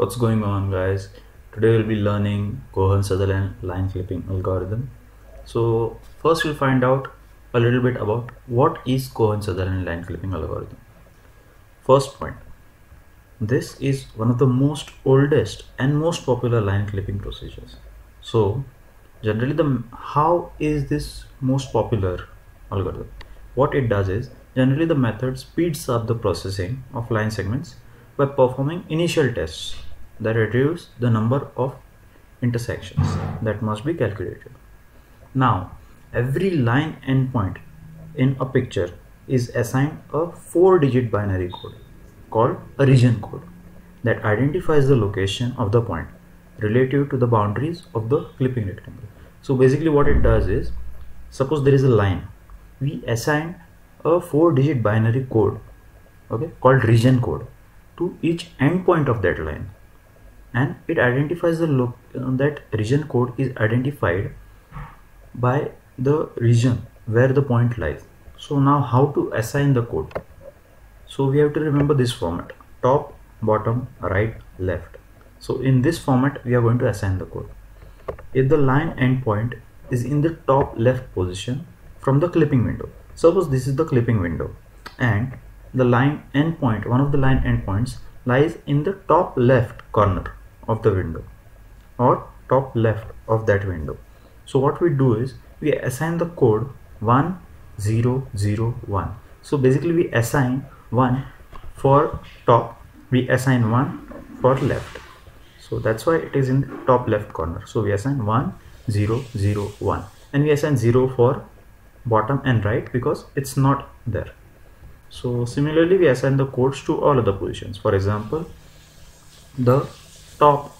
What's going on, guys? Today we'll be learning Cohen Sutherland line flipping algorithm. So first we'll find out a little bit about what is Cohen Sutherland line flipping algorithm. First point, this is one of the most oldest and most popular line flipping procedures. So generally, how is this most popular algorithm? What it does is, generally the method speeds up the processing of line segments by performing initial tests that reduce the number of intersections that must be calculated. Now, every line endpoint in a picture is assigned a 4-digit binary code called a region code that identifies the location of the point relative to the boundaries of the clipping rectangle. So basically what it does is, suppose there is a line, we assign a 4-digit binary code, okay, called region code, to each endpoint of that line, and it identifies the that region code is identified by the region where the point lies. So now how to assign the code? So we have to remember this format: top, bottom, right, left. So in this format we are going to assign the code. If the line endpoint is in the top left position from the clipping window, suppose this is the clipping window, and the line endpoint, one of the line endpoints, lies in the top left corner of the window or top left of that window. So what we do is we assign the code 1001. So basically we assign 1 for top, we assign 1 for left. So that's why it is in the top left corner. So we assign 1001, and we assign 0 for bottom and right because it's not there. So similarly we assign the codes to all other positions, for example the top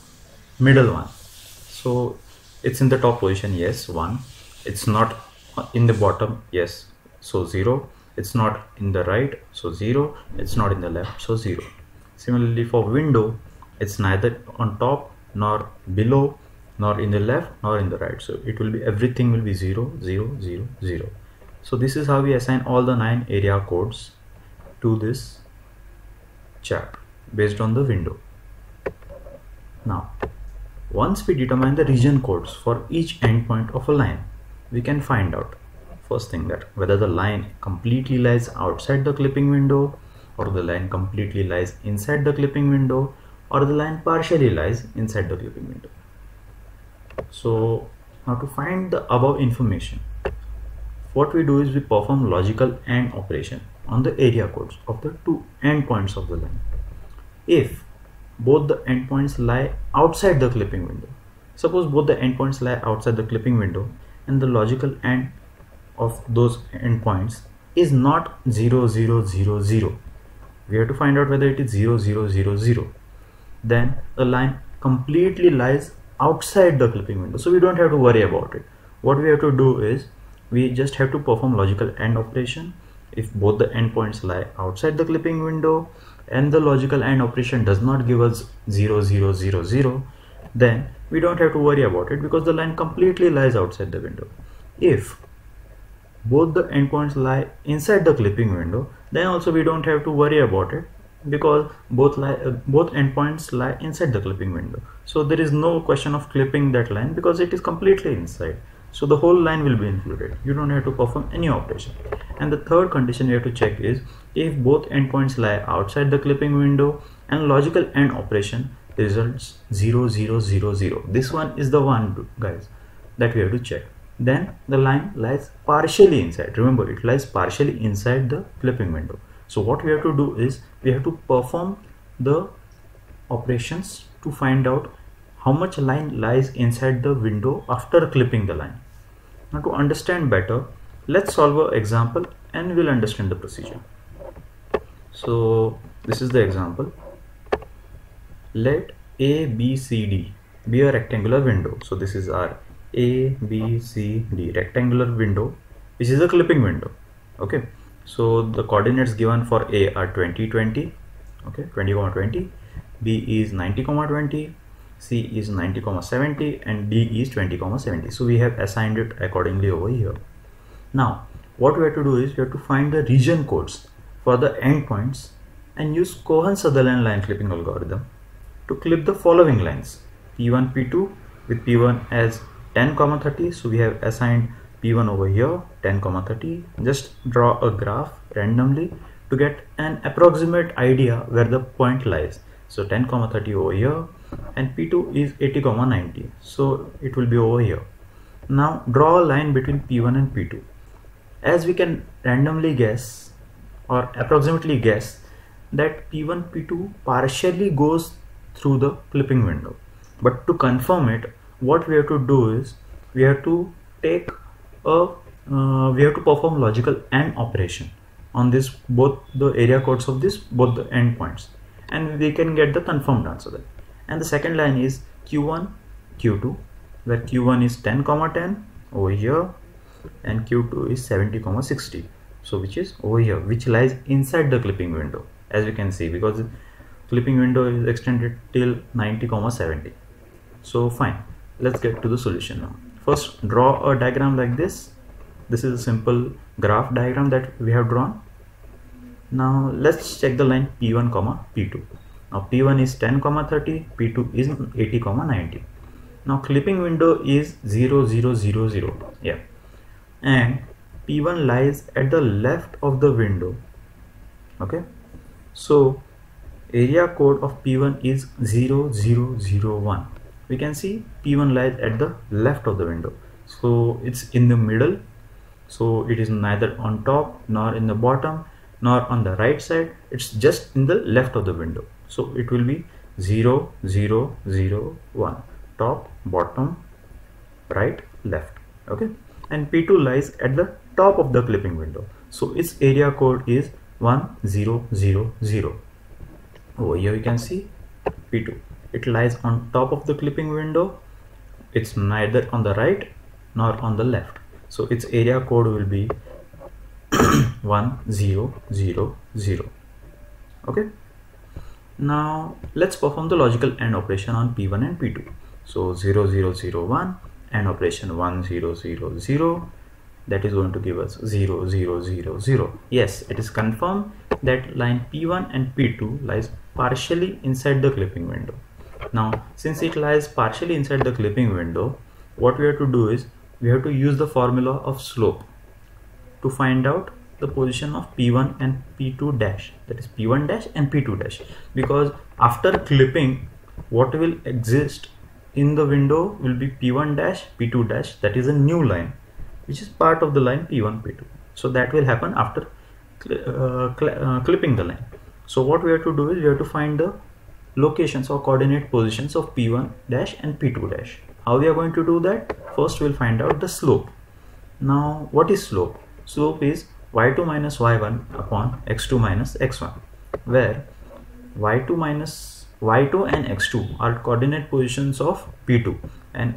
middle one. So it's in the top position, yes, 1. It's not in the bottom, yes, so 0. It's not in the right, so 0. It's not in the left, so 0. Similarly for window, it's neither on top nor below nor in the left nor in the right, so it will be, everything will be 0 0 0 0. So this is how we assign all the 9 area codes to this chart based on the window. Now once we determine the region codes for each endpoint of a line, we can find out first thing that whether the line completely lies outside the clipping window, or the line completely lies inside the clipping window, or the line partially lies inside the clipping window. So now to find the above information, what we do is we perform logical AND operation on the area codes of the two endpoints of the line. If both the endpoints lie outside the clipping window, suppose both the endpoints lie outside the clipping window and the logical AND of those endpoints is not 0 0 0 0, we have to find out whether it is 0 0 0 0, then the line completely lies outside the clipping window, so we don't have to worry about it. What we have to do is we just have to perform logical AND operation. If both the endpoints lie outside the clipping window and the logical AND operation does not give us 0 0 0 0, then we don't have to worry about it because the line completely lies outside the window. If both the endpoints lie inside the clipping window, then also we don't have to worry about it because both endpoints lie inside the clipping window. So there is no question of clipping that line because it is completely inside. So the whole line will be included. You don't have to perform any operation. And the third condition we have to check is if both endpoints lie outside the clipping window and logical AND operation results 0 0 0 0. This one is the one, guys, that we have to check. Then the line lies partially inside. Remember, it lies partially inside the clipping window. So what we have to do is we have to perform the operations to find out how much line lies inside the window after clipping the line. Now to understand better, let's solve an example and we'll understand the procedure. So this is the example. Let A, B, C, D be a rectangular window. So this is our A, B, C, D rectangular window, which is a clipping window. Okay. So the coordinates given for A are 20 20, okay, 20 20, B is 90 20, C is 90 70, and D is 20 70. So we have assigned it accordingly over here. Now what we have to do is we have to find the region codes for the endpoints and use Cohen Sutherland line flipping algorithm to clip the following lines P1, P2 with P1 as 10, 30. So we have assigned P1 over here 10, 30. Just draw a graph randomly to get an approximate idea where the point lies. So 10, 30 over here, and P2 is 80, 90. So it will be over here. Now draw a line between P1 and P2. As we can randomly guess or approximately guess that P1, P2 partially goes through the clipping window. But to confirm it, what we have to do is we have to take perform logical AND operation on this both the area codes of this both the endpoints, and we can get the confirmed answer there. And the second line is Q1, Q2, where Q1 is 10, 10 over here, and Q2 is 70, 60, so which is over here, which lies inside the clipping window, as we can see, because the clipping window is extended till 90, 70. So fine, let's get to the solution now. First, draw a diagram like this. This is a simple graph diagram that we have drawn. Now let's check the line P1, P2. Now P1 is 10, 30, P2 is 80, 90. Now clipping window is 0, 0, 0, 0, yeah, and P1 lies at the left of the window. Okay, so area code of P1 is 0001. We can see P1 lies at the left of the window, so it's in the middle, so it is neither on top nor in the bottom nor on the right side, it's just in the left of the window. So it will be 0001, top, bottom, right, left. Okay, and P2 lies at the top of the clipping window, so its area code is 1000. Over here you can see P2, it lies on top of the clipping window, it's neither on the right nor on the left, so its area code will be 1000. Okay, now let's perform the logical AND operation on P1 and P2. So 0001 AND operation 1000, that is going to give us 0000. Yes, it is confirmed that line P1 and P2 lies partially inside the clipping window. Now since it lies partially inside the clipping window, what we have to do is we have to use the formula of slope to find out the position of P1 and P2 dash, that is P1 dash and P2 dash, because after clipping what will exist in the window will be P1 dash, P2 dash, that is a new line which is part of the line P1, P2. So that will happen after clipping the line. So what we have to do is we have to find the locations or coordinate positions of P1 dash and P2 dash. How we are going to do that? First we'll find out the slope. Now what is slope? Slope is y2 minus y1 upon x2 minus x1, where y2 and x2 are coordinate positions of P2, and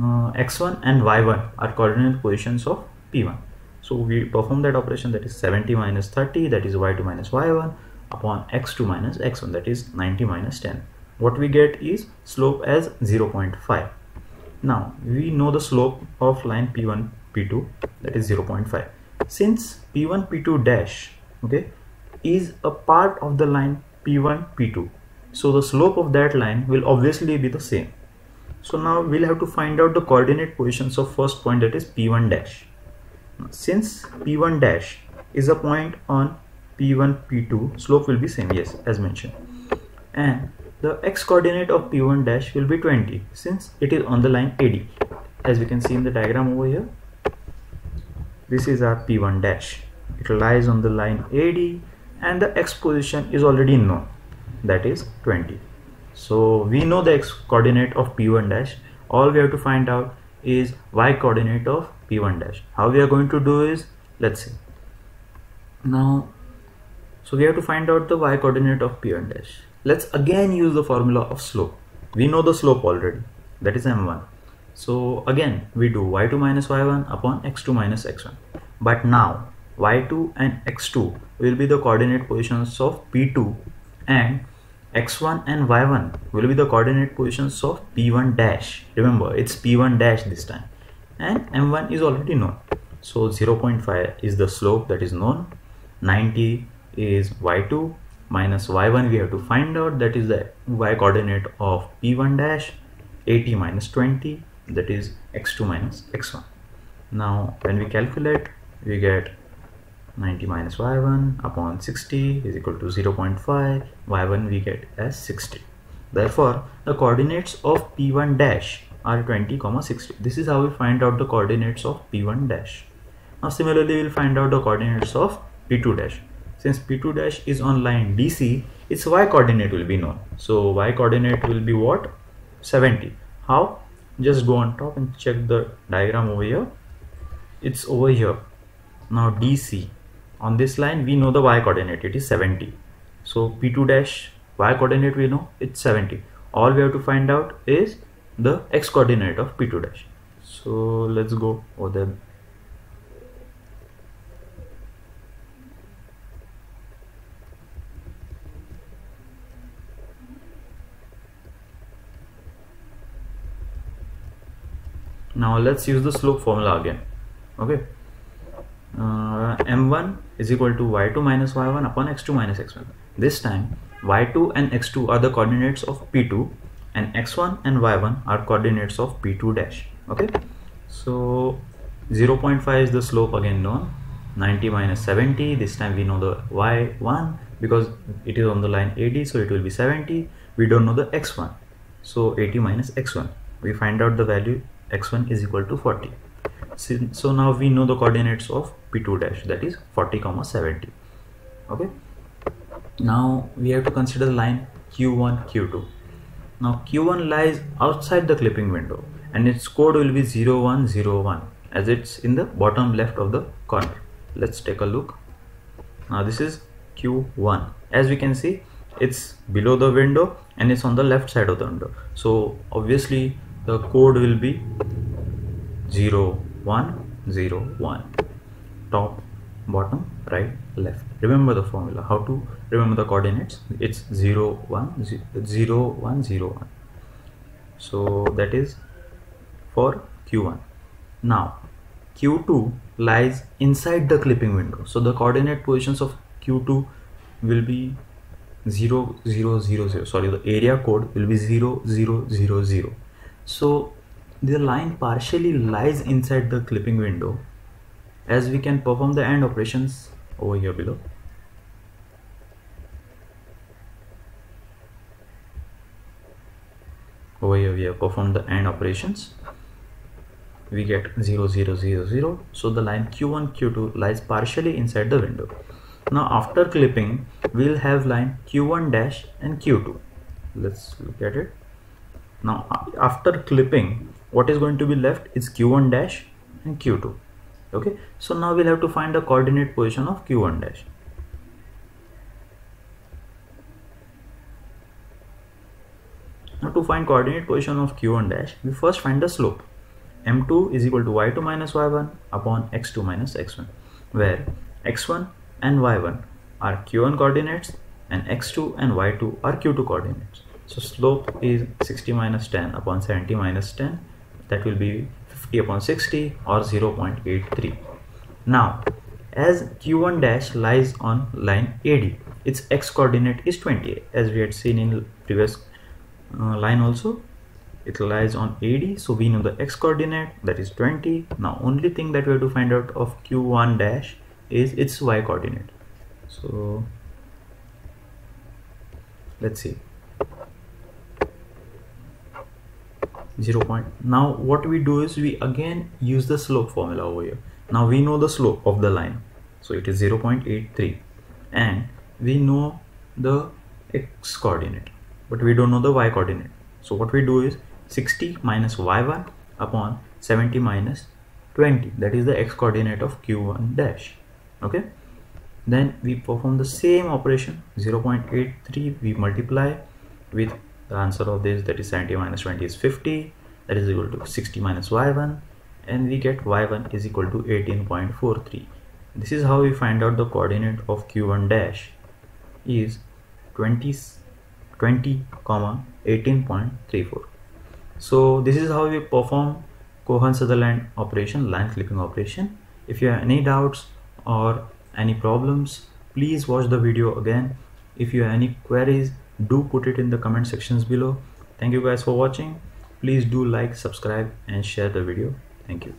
x1 and y1 are coordinate positions of P1. So we perform that operation, that is 70, 30, that is y2 minus y1 upon x2 minus x1, that is 90, 10. What we get is slope as 0.5. Now we know the slope of line P1, P2, that is 0.5. Since P1, P2 dash, okay, is a part of the line P1, P2, so the slope of that line will obviously be the same. So now we'll have to find out the coordinate positions of first point, that is P1 dash. Since P1 dash is a point on P1, P2, slope will be same, yes, as mentioned. And the x coordinate of P1 dash will be 20, since it is on the line AD. As we can see in the diagram over here, this is our P1 dash. It lies on the line AD and the x position is already known, that is 20. So we know the x coordinate of P1 dash. All we have to find out is y coordinate of P1 dash. How we are going to do is, let's see. Now, so we have to find out the y coordinate of P1 dash. Let's again use the formula of slope. We know the slope already, that is m1. So again we do y2 minus y1 upon x2 minus x1. But now y2 and x2 will be the coordinate positions of P2, and x1 and y1 will be the coordinate positions of P1 dash. Remember, it's P1 dash this time, and m1 is already known. So 0.5 is the slope that is known, 90 is y2, minus y1 we have to find out, that is the y coordinate of p1 dash, 80 minus 20, that is x2 minus x1. Now when we calculate, we get 90 minus y1 upon 60 is equal to 0.5, y1 we get as 60. Therefore the coordinates of p1 dash are 20, 60. This is how we find out the coordinates of p1 dash. Now similarly we will find out the coordinates of p2 dash. Since p2 dash is on line DC, its y coordinate will be known. So y coordinate will be what? 70. How? Just go on top and check the diagram over here. It's over here. Now DC, on this line we know the y coordinate, it is 70. So p2 dash y coordinate we know, it's 70. All we have to find out is the x coordinate of p2 dash. So let's go over there. Now let's use the slope formula again. Okay, m1 is equal to y2 minus y1 upon x2 minus x1. This time y2 and x2 are the coordinates of p2, and x1 and y1 are coordinates of p2 dash. Okay, so 0.5 is the slope again known. 90 minus 70, this time we know the y1 because it is on the line AD, so it will be 70. We don't know the x1, so 80 minus x1. We find out the value x1 is equal to 40. So now we know the coordinates of p2 dash, that is 40, 70. Okay, now we have to consider the line q1, q2. Now q1 lies outside the clipping window and its code will be 0101 as it's in the bottom left of the corner. Let's take a look. Now this is q1. As we can see, it's below the window and it's on the left side of the window, so obviously the code will be 0101. Top, bottom, right, left. Remember the formula. How to remember the coordinates? It's 0101. So that is for q1. Now q2 lies inside the clipping window, so the coordinate positions of q2 will be 0000. Sorry, the area code will be 0000. So the line partially lies inside the clipping window, as we can perform the AND operations over here below. Over here we have performed the AND operations. We get 0000. So the line q1, q2 lies partially inside the window. Now after clipping we will have line q1 dash and q2. Let's look at it. Now after clipping, what is going to be left is q1 dash and q2. Okay, so now we'll have to find the coordinate position of q1 dash. Now to find coordinate position of q1 dash, we first find the slope. m2 is equal to y2 minus y1 upon x2 minus x1, where x1 and y1 are q1 coordinates and x2 and y2 are q2 coordinates. So slope is 60 minus 10 upon 70 minus 10, that will be 50 upon 60 or 0.83. Now as q1 dash lies on line AD, its x coordinate is 20. As we had seen in previous line also, it lies on AD, so we know the x coordinate, that is 20. Now only thing that we have to find out of q1 dash is its y coordinate. So let's see. 0. Now what we do is we again use the slope formula over here. Now we know the slope of the line, so it is 0.83, and we know the x coordinate but we don't know the y coordinate. So what we do is 60 minus y1 upon 70 minus 20, that is the x coordinate of q1 dash. Okay, then we perform the same operation. 0.83 we multiply with the answer of this, that is 70 minus 20 is 50, that is equal to 60 minus y1, and we get y1 is equal to 18.43. This is how we find out the coordinate of q1 dash is 20, 18.34. So this is how we perform Cohen Sutherland operation, line clipping operation. If you have any doubts or any problems, please watch the video again. If you have any queries, do put it in the comment sections below. Thank you guys for watching. Please do like, subscribe and share the video. Thank you.